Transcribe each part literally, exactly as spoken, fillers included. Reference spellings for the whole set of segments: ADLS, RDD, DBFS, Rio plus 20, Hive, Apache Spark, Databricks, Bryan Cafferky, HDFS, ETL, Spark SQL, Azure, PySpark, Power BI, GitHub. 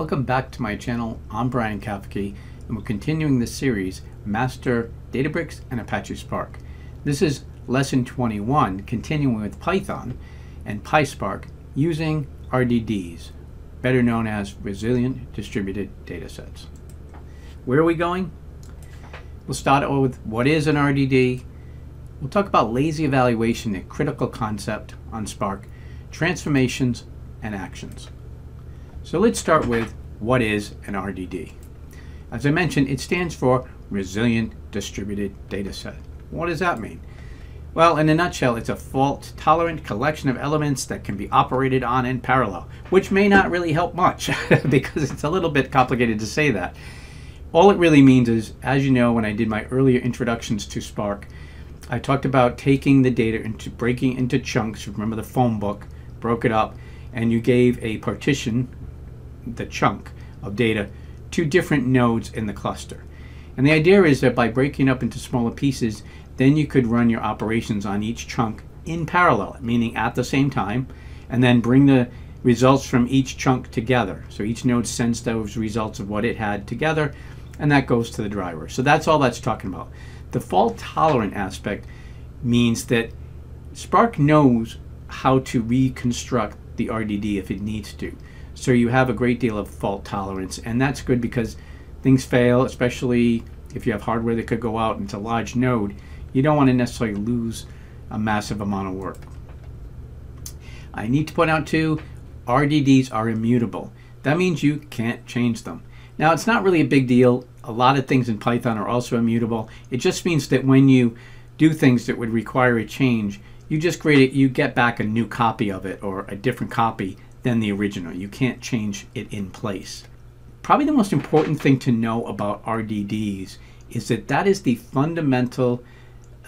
Welcome back to my channel. I'm Bryan Cafferky, and we're continuing this series, Master Databricks and Apache Spark. This is lesson twenty-one, continuing with Python and PySpark using R D Ds, better known as Resilient Distributed Datasets. Where are we going? We'll start out with what is an R D D. We'll talk about lazy evaluation, a critical concept on Spark, transformations, and actions. So let's start with what is an R D D. As I mentioned, it stands for Resilient Distributed Dataset. What does that mean? Well, in a nutshell, it's a fault-tolerant collection of elements that can be operated on in parallel, which may not really help much because it's a little bit complicated to say that. All it really means is, as you know, when I did my earlier introductions to Spark, I talked about taking the data and breaking into chunks. Remember the phone book, broke it up, and you gave a partition, the chunk of data, to different nodes in the cluster. And the idea is that by breaking up into smaller pieces, then you could run your operations on each chunk in parallel, meaning at the same time, and then bring the results from each chunk together. So each node sends those results of what it had together, and that goes to the driver. So that's all that's talking about. The fault-tolerant aspect means that Spark knows how to reconstruct the R D D if it needs to. So you have a great deal of fault tolerance, and that's good because things fail, especially if you have hardware that could go out and it's a large node. You don't want to necessarily lose a massive amount of work. I need to point out too, R D Ds are immutable. That means you can't change them. Now, it's not really a big deal. A lot of things in Python are also immutable. It just means that when you do things that would require a change, you just create it, you get back a new copy of it or a different copy than the original. You can't change it in place. Probably the most important thing to know about R D Ds is that that is the fundamental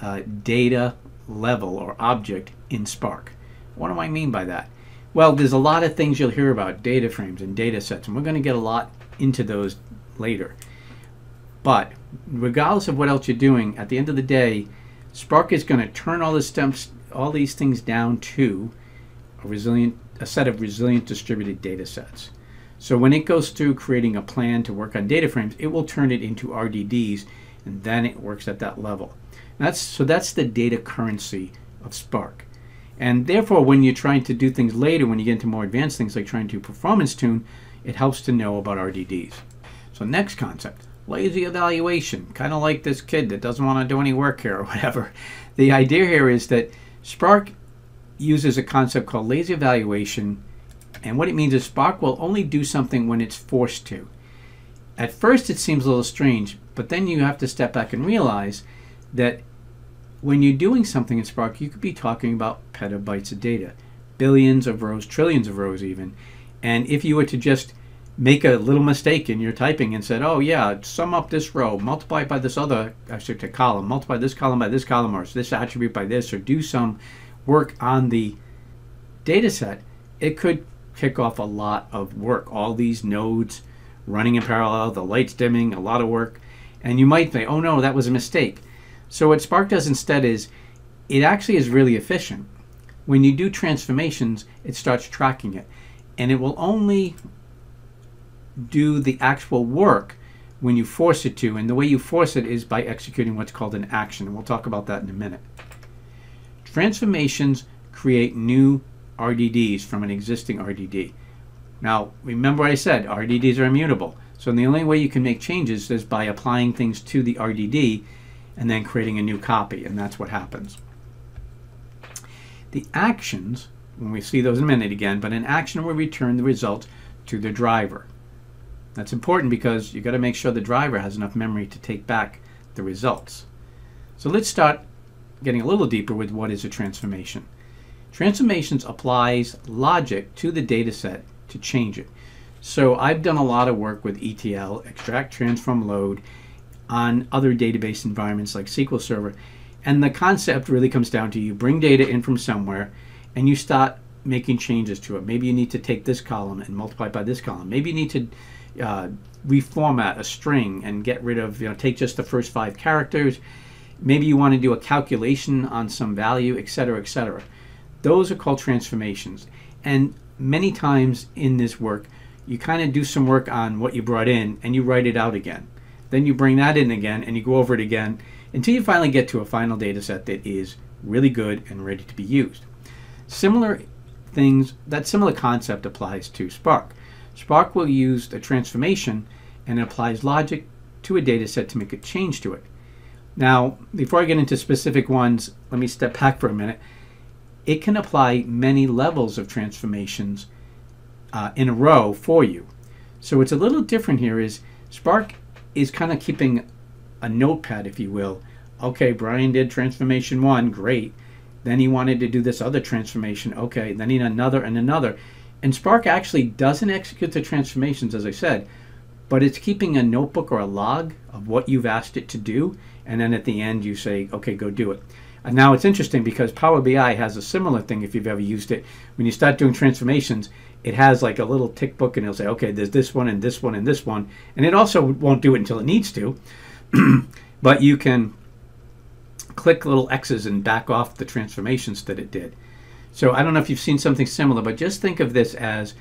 uh, data level or object in Spark. What do I mean by that? Well, there's a lot of things you'll hear about, data frames and data sets, and we're going to get a lot into those later. But regardless of what else you're doing, at the end of the day, Spark is going to turn all, the steps, all these things down to a resilient a set of resilient distributed data sets. So when it goes through creating a plan to work on data frames, it will turn it into R D Ds, and then it works at that level. And that's, so that's the data currency of Spark. And therefore, when you're trying to do things later, when you get into more advanced things like trying to performance tune, it helps to know about R D Ds. So next concept, lazy evaluation. Kind of like this kid that doesn't want to do any work here or whatever. The idea here is that Spark uses a concept called lazy evaluation, and what it means is Spark will only do something when it's forced to. At first it seems a little strange, but then you have to step back and realize that when you're doing something in Spark, you could be talking about petabytes of data, billions of rows, trillions of rows even, and if you were to just make a little mistake in your typing and said, oh yeah, sum up this row, multiply by this other, actually to column, multiply this column by this column, or this attribute by this, or do some work on the data set, it could kick off a lot of work. All these nodes running in parallel, the lights dimming, a lot of work. And you might think, oh no, that was a mistake. So what Spark does instead is, it actually is really efficient. When you do transformations, it starts tracking it. And it will only do the actual work when you force it to. And the way you force it is by executing what's called an action. And we'll talk about that in a minute. Transformations create new R D Ds from an existing R D D. Now, remember I said R D Ds are immutable. So the only way you can make changes is by applying things to the R D D and then creating a new copy, and that's what happens. The actions, when we see those in a minute again, but an action will return the result to the driver. That's important because you've got to make sure the driver has enough memory to take back the results. So let's start getting a little deeper with what is a transformation. Transformations applies logic to the data set to change it. So I've done a lot of work with E T L, extract, transform, load, on other database environments like S Q L Server, and the concept really comes down to you bring data in from somewhere and you start making changes to it. Maybe you need to take this column and multiply it by this column. Maybe you need to uh, reformat a string and get rid of, you know, take just the first five characters. Maybe you want to do a calculation on some value, et cetera, et cetera. Those are called transformations. And many times in this work, you kind of do some work on what you brought in and you write it out again. Then you bring that in again and you go over it again until you finally get to a final data set that is really good and ready to be used. Similar things, that similar concept applies to Spark. Spark will use a transformation and it applies logic to a data set to make a change to it. Now, before I get into specific ones, let me step back for a minute. It can apply many levels of transformations uh, in a row for you. So what's a little different here is Spark is kind of keeping a notepad, if you will. Okay, Bryan did transformation one, great. Then he wanted to do this other transformation, okay. Then he did another and another. And Spark actually doesn't execute the transformations, as I said, but it's keeping a notebook or a log of what you've asked it to do, and then at the end you say, okay, go do it. And now it's interesting because Power B I has a similar thing if you've ever used it. When you start doing transformations, it has like a little tick book and it'll say, okay, there's this one and this one and this one. And it also won't do it until it needs to, but you can click little X's and back off the transformations that it did. So I don't know if you've seen something similar, but just think of this as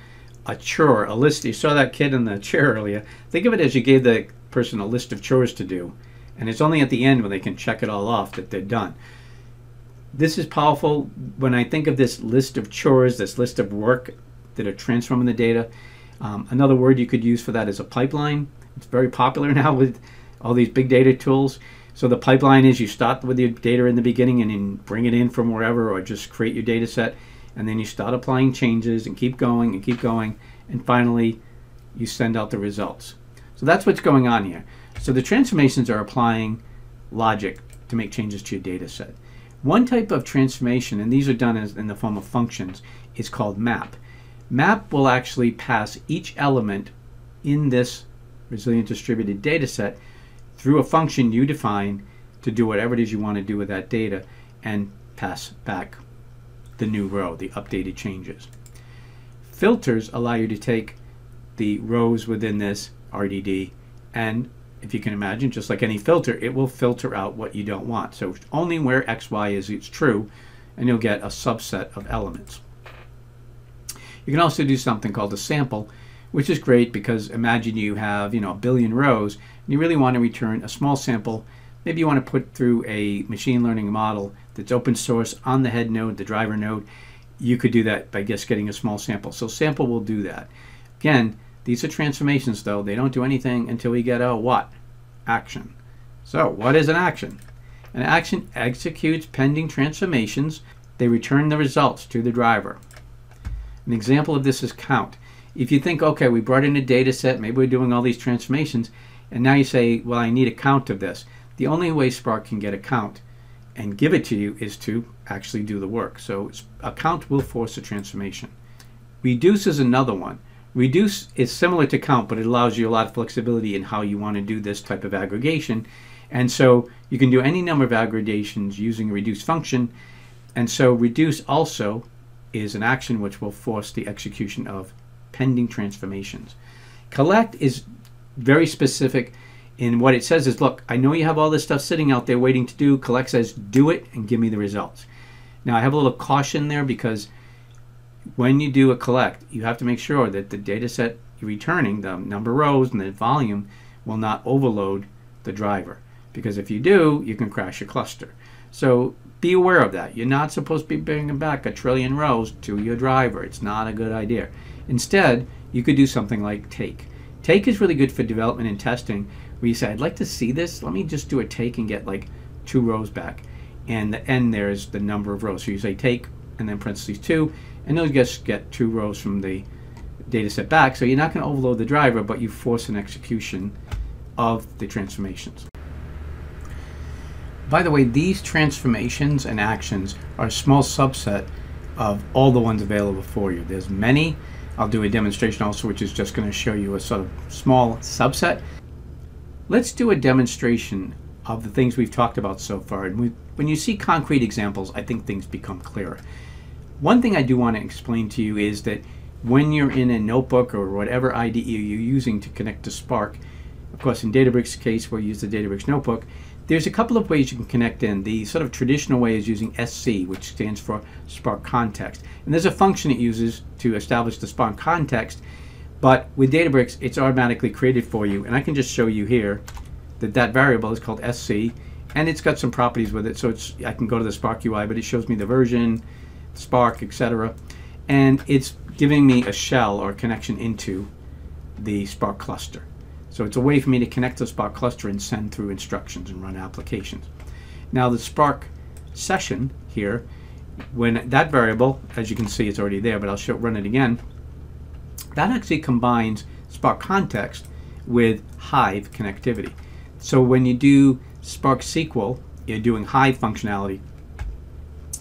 a chore, a list. You saw that kid in the chair earlier. Think of it as you gave the person a list of chores to do. And it's only at the end when they can check it all off that they're done. This is powerful. When I think of this list of chores, this list of work that are transforming the data, um, another word you could use for that is a pipeline. It's very popular now with all these big data tools. So the pipeline is you start with your data in the beginning and then bring it in from wherever, or just create your data set, and then you start applying changes and keep going and keep going, and finally you send out the results. So that's what's going on here. So the transformations are applying logic to make changes to your data set. One type of transformation, and these are done as in the form of functions, is called map. Map will actually pass each element in this resilient distributed data set through a function you define to do whatever it is you want to do with that data and pass back the new row, the updated changes. Filters allow you to take the rows within this R D D, and if you can imagine, just like any filter, it will filter out what you don't want. So only where X, Y is, it's true, and you'll get a subset of elements. You can also do something called a sample, which is great because imagine you have, you know, a billion rows, and you really want to return a small sample. Maybe you want to put through a machine learning model that's open source on the head node, the driver node. You could do that by just getting a small sample. So sample will do that. Again, these are transformations, though. They don't do anything until we get a what? Action. So what is an action? An action executes pending transformations. They return the results to the driver. An example of this is count. If you think, okay, we brought in a data set, maybe we're doing all these transformations, and now you say, well, I need a count of this. The only way Spark can get a count and give it to you is to actually do the work. So a count will force a transformation. Reduce is another one. Reduce is similar to count, but it allows you a lot of flexibility in how you want to do this type of aggregation. And so you can do any number of aggregations using a reduce function. And so reduce also is an action which will force the execution of pending transformations. Collect is very specific in what it says is, look, I know you have all this stuff sitting out there waiting to do. Collect says, do it and give me the results. Now I have a little caution there because when you do a collect, you have to make sure that the data set you're returning, the number of rows and the volume, will not overload the driver. Because if you do, you can crash your cluster. So be aware of that. You're not supposed to be bringing back a trillion rows to your driver. It's not a good idea. Instead, you could do something like take. Take is really good for development and testing, where you say, I'd like to see this. Let me just do a take and get like two rows back. And the end there is the number of rows. So you say take and then parentheses two, and they'll just get two rows from the data set back. So you're not going to overload the driver, but you force an execution of the transformations. By the way, these transformations and actions are a small subset of all the ones available for you. There's many. I'll do a demonstration also, which is just going to show you a sort of small subset. Let's do a demonstration of the things we've talked about so far. And we, when you see concrete examples, I think things become clearer. One thing I do want to explain to you is that when you're in a notebook or whatever I D E you're using to connect to Spark, of course in Databricks' case we'll use the Databricks notebook, there's a couple of ways you can connect in. The sort of traditional way is using S C, which stands for Spark Context. And there's a function it uses to establish the Spark Context, But with Databricks, it's automatically created for you. And I can just show you here that that variable is called S C, and it's got some properties with it. So it's, I can go to the Spark U I, but it shows me the version, Spark, et cetera. And it's giving me a shell or connection into the Spark cluster. So it's a way for me to connect to the Spark cluster and send through instructions and run applications. Now the Spark session here, when that variable, as you can see, it's already there, but I'll show, run it again. That actually combines Spark context with Hive connectivity. So when you do Spark S Q L, you're doing Hive functionality,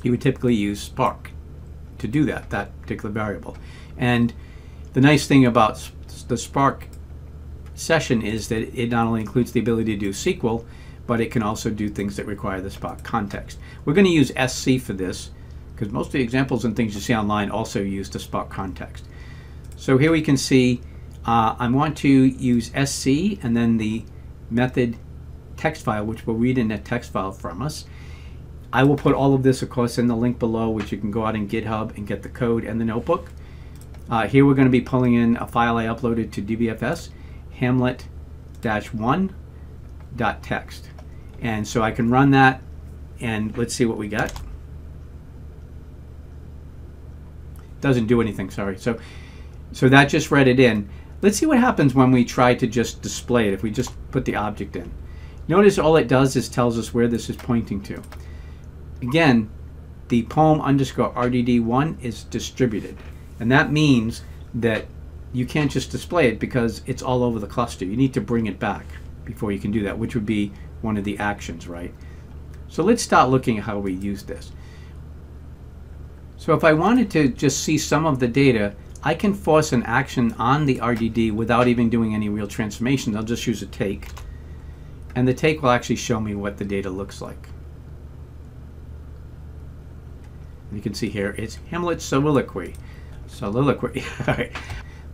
you would typically use Spark to do that, that particular variable. And the nice thing about the Spark session is that it not only includes the ability to do S Q L, but it can also do things that require the Spark context. We're going to use S C for this, because most of the examples and things you see online also use the Spark context. So here we can see uh, I want to use S C and then the method text file, which will read in that text file from us. I will put all of this, of course, in the link below, which you can go out in GitHub and get the code and the notebook. Uh, here we're going to be pulling in a file I uploaded to D B F S, hamlet dash one dot t x t. And so I can run that, and let's see what we got. Doesn't do anything, sorry. So. So that just read it in. Let's see what happens when we try to just display it, if we just put the object in. Notice all it does is tells us where this is pointing to. Again, the poem underscore R D D one is distributed. And that means that you can't just display it because it's all over the cluster. You need to bring it back before you can do that, which would be one of the actions, right? So let's start looking at how we use this. So if I wanted to just see some of the data, I can force an action on the R D D without even doing any real transformations. I'll just use a take. And the take will actually show me what the data looks like. And you can see here, it's Hamlet's soliloquy. Soliloquy.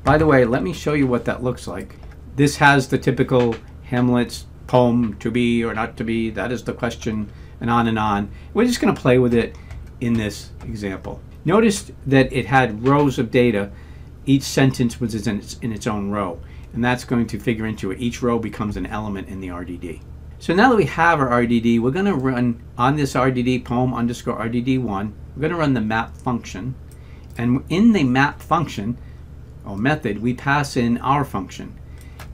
By the way, let me show you what that looks like. This has the typical Hamlet's poem, to be or not to be, that is the question, and on and on. We're just going to play with it in this example. Notice that it had rows of data. Each sentence was in its, in its own row, and that's going to figure into it. Each row becomes an element in the R D D. So now that we have our R D D, we're going to run on this R D D poem underscore R D D one, we're going to run the map function. And in the map function, or method, we pass in our function.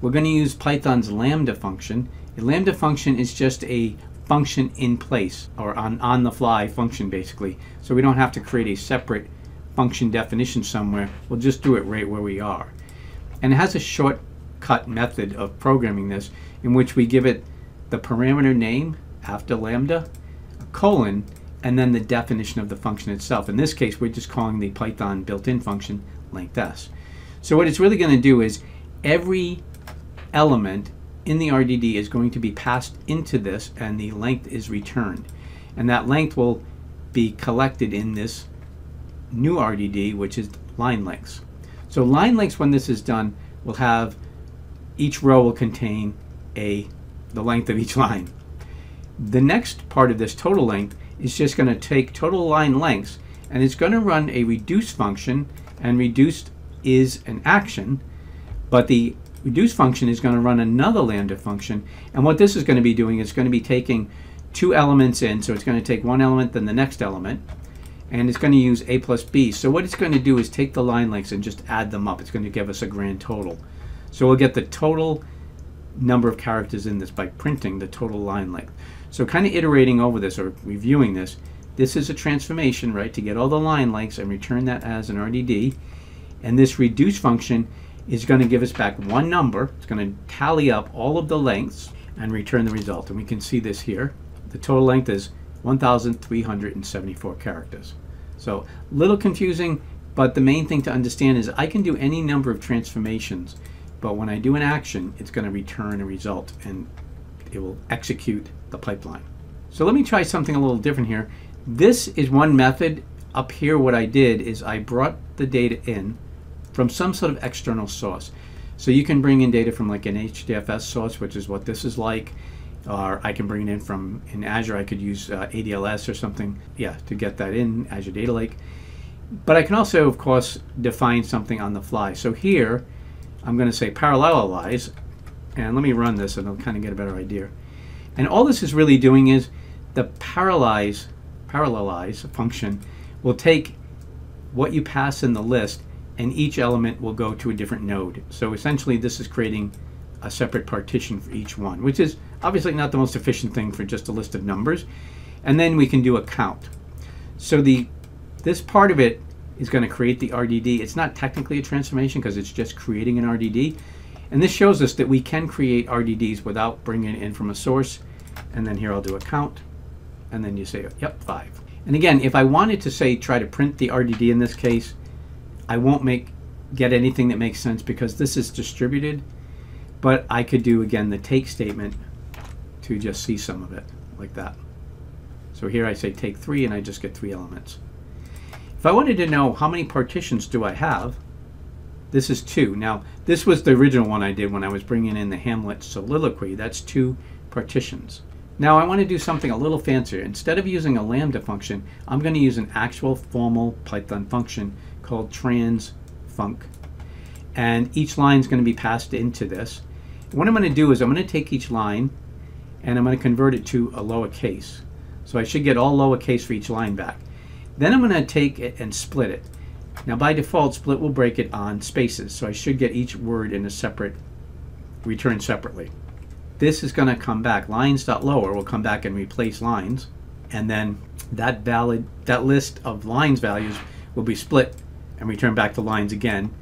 We're going to use Python's lambda function. The lambda function is just a function in place, or on, on the fly function basically. So we don't have to create a separate function definition somewhere. We'll just do it right where we are. And it has a shortcut method of programming this, in which we give it the parameter name after lambda, a colon, and then the definition of the function itself. In this case, we're just calling the Python built-in function length s. So what it's really going to do is every element in the R D D is going to be passed into this, and the length is returned. And that length will be collected in this new R D D, which is line lengths. So line lengths, when this is done, will have, each row will contain a the length of each line. The next part of this total length is just going to take total line lengths, and it's going to run a reduce function, and reduced is an action, but the reduce function is going to run another lambda function, and what this is going to be doing is going to be taking two elements in, so it's going to take one element then the next element, and it's going to use a plus b. So what it's going to do is take the line lengths and just add them up. It's going to give us a grand total. So we'll get the total number of characters in this by printing the total line length. So kind of iterating over this or reviewing this, this is a transformation, right, to get all the line lengths and return that as an R D D, and this reduce function is going to give us back one number. It's going to tally up all of the lengths and return the result. And we can see this here. The total length is one thousand three hundred seventy-four characters. So a little confusing, but the main thing to understand is I can do any number of transformations, but when I do an action, it's going to return a result, and it will execute the pipeline. So let me try something a little different here. This is one method. Up here, what I did is I brought the data in from some sort of external source. So you can bring in data from like an H D F S source, which is what this is like, or I can bring it in from in Azure. I could use uh, A D L S or something, yeah, to get that in Azure Data Lake. But I can also, of course, define something on the fly. So here, I'm going to say parallelize, and let me run this and I'll kind of get a better idea. And all this is really doing is the parallelize, parallelize function will take what you pass in the list and each element will go to a different node. So essentially this is creating a separate partition for each one, which is obviously not the most efficient thing for just a list of numbers. And then we can do a count. So the this part of it is going to create the R D D. It's not technically a transformation because it's just creating an R D D. And this shows us that we can create R D Ds without bringing it in from a source. And then here I'll do a count. And then you say, yep, five. And again, if I wanted to say try to print the R D D in this case, I won't make get anything that makes sense because this is distributed. But I could do, again, the take statement to just see some of it like that. So here I say take three, and I just get three elements. If I wanted to know how many partitions do I have, this is two. Now, this was the original one I did when I was bringing in the Hamlet soliloquy. That's two partitions. Now, I want to do something a little fancier. Instead of using a Lambda function, I'm going to use an actual formal Python function called transfunc. And each line is going to be passed into this. What I'm going to do is I'm going to take each line and I'm going to convert it to a lowercase. So I should get all lowercase for each line back. Then I'm going to take it and split it. Now by default, split will break it on spaces. So I should get each word in a separate, return separately. This is going to come back. Lines.lower will come back and replace lines. And then that valid, that list of lines values will be split and return back to lines again.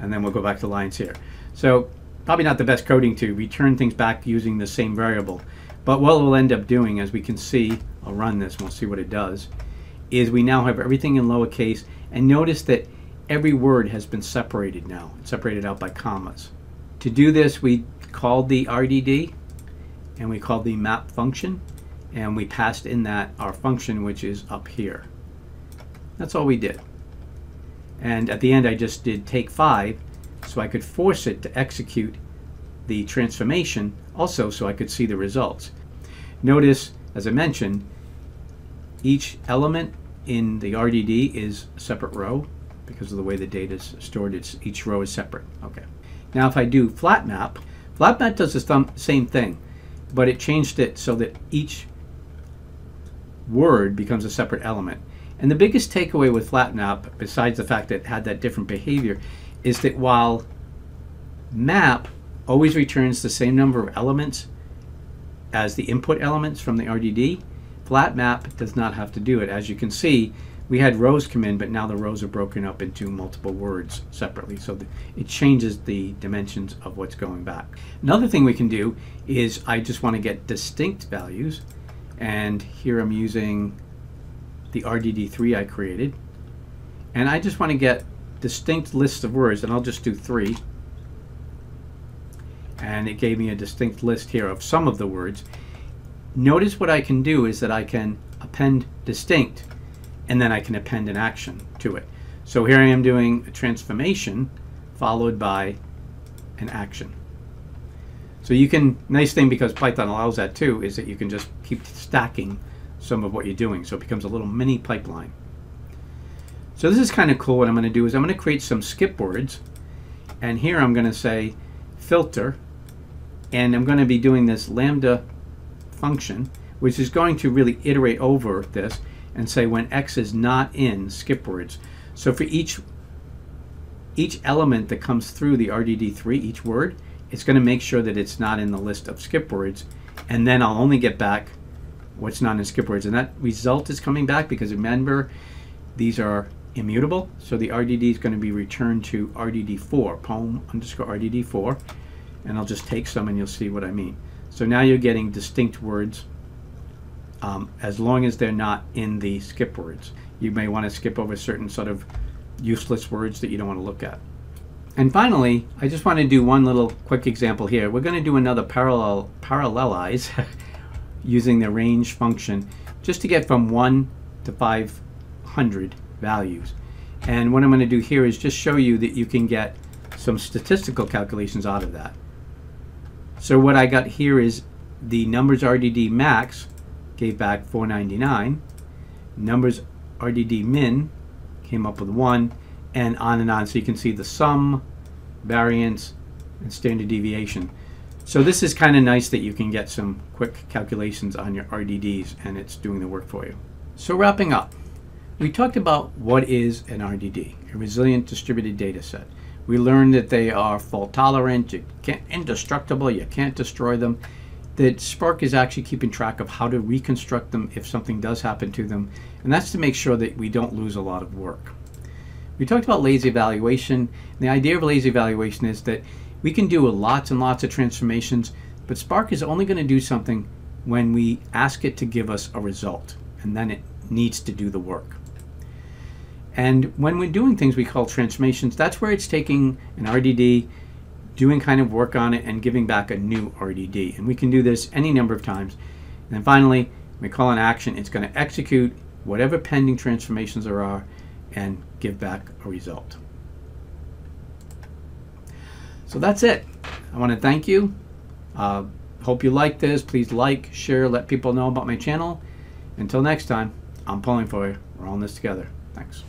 And then we'll go back to lines here. So probably not the best coding to return things back using the same variable. But what we'll end up doing, as we can see, I'll run this and we'll see what it does, is we now have everything in lowercase. And notice that every word has been separated now. It's separated out by commas. To do this, we called the R D D and we called the map function. And we passed in that our function, which is up here. That's all we did. And at the end, I just did take five, so I could force it to execute the transformation also so I could see the results. Notice, as I mentioned, each element in the R D D is a separate row. Because of the way the data is stored, it's, each row is separate. Okay. Now if I do flat map, flat map does the same thing, but it changed it so that each word becomes a separate element. And the biggest takeaway with FlatMap, besides the fact that it had that different behavior, is that while map always returns the same number of elements as the input elements from the R D D, FlatMap does not have to do it. As you can see, we had rows come in, but now the rows are broken up into multiple words separately. So it changes the dimensions of what's going back. Another thing we can do is I just want to get distinct values. And here I'm using the R D D three I created, and I just want to get distinct lists of words, and I'll just do three, and it gave me a distinct list here of some of the words. Notice what I can do is that I can append distinct, and then I can append an action to it. So here I am doing a transformation followed by an action. So you can, nice thing because Python allows that too, is that you can just keep stacking some of what you're doing. So it becomes a little mini pipeline. So this is kind of cool. What I'm going to do is I'm going to create some skip words. And here I'm going to say filter. And I'm going to be doing this lambda function, which is going to really iterate over this and say when X is not in, skip words. So for each, each element that comes through the R D D three, each word, it's going to make sure that it's not in the list of skip words. And then I'll only get back what's not in skip words. And that result is coming back because remember, these are immutable. So the R D D is going to be returned to R D D four, poem underscore R D D four. And I'll just take some and you'll see what I mean. So now you're getting distinct words um, as long as they're not in the skip words. You may want to skip over certain sort of useless words that you don't want to look at. And finally, I just want to do one little quick example here. We're going to do another parallel parallelize. using the range function just to get from one to five hundred values. And what I'm going to do here is just show you that you can get some statistical calculations out of that. So what I got here is the numbers R D D max gave back four ninety-nine, numbers R D D min came up with one, and on and on. So you can see the sum, variance, and standard deviation. So this is kind of nice that you can get some quick calculations on your R D Ds and it's doing the work for you. So wrapping up, we talked about what is an R D D, a resilient distributed data set. We learned that they are fault tolerant, you can't, indestructible, you can't destroy them, that Spark is actually keeping track of how to reconstruct them if something does happen to them, and that's to make sure that we don't lose a lot of work. We talked about lazy evaluation, and the idea of lazy evaluation is that we can do lots and lots of transformations, but Spark is only going to do something when we ask it to give us a result, and then it needs to do the work. And when we're doing things we call transformations, that's where it's taking an R D D, doing kind of work on it, and giving back a new R D D. And we can do this any number of times. And then finally, when we call an action, it's going to execute whatever pending transformations there are and give back a result. So that's it. I want to thank you. Uh, hope you like this. Please like, share, let people know about my channel. Until next time, I'm pulling for you. We're all in this together. Thanks.